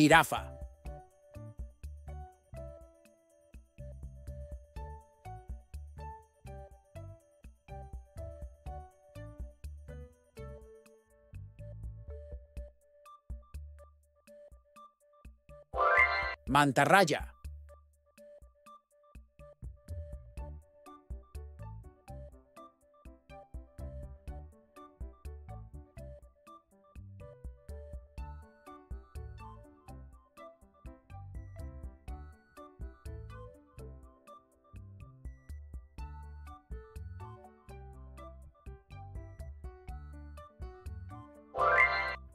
Jirafa. Mantarraya.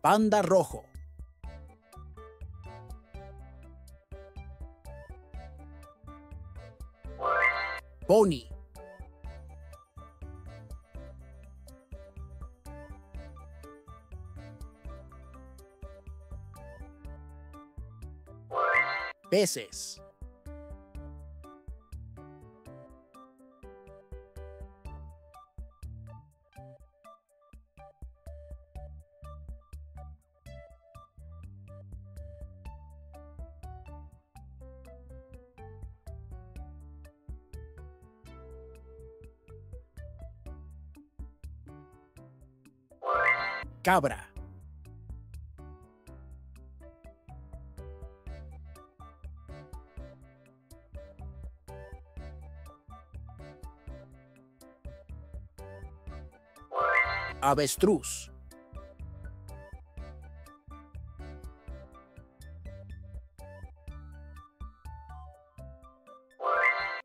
Panda rojo. Pony. Peces. Cabra. Avestruz.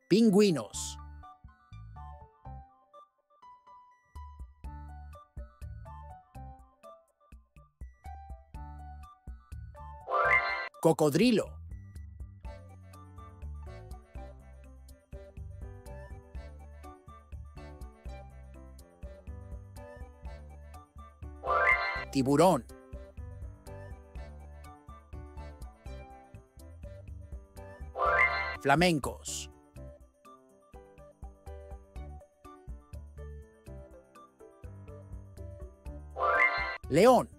Pingüinos. Cocodrilo. Tiburón. Flamencos. León.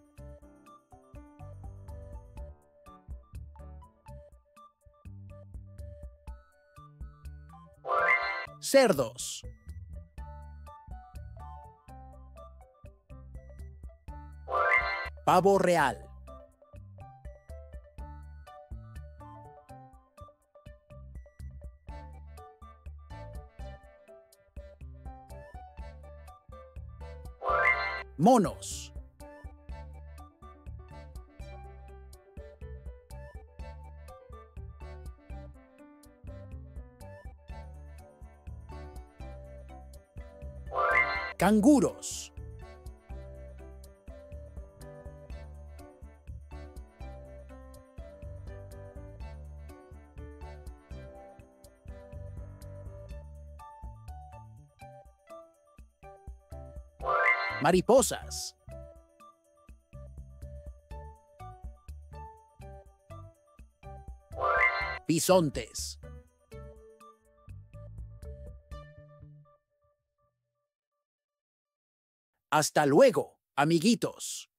Cerdos. Pavo real. Monos. Canguros. Mariposas. Bisontes. Hasta luego, amiguitos.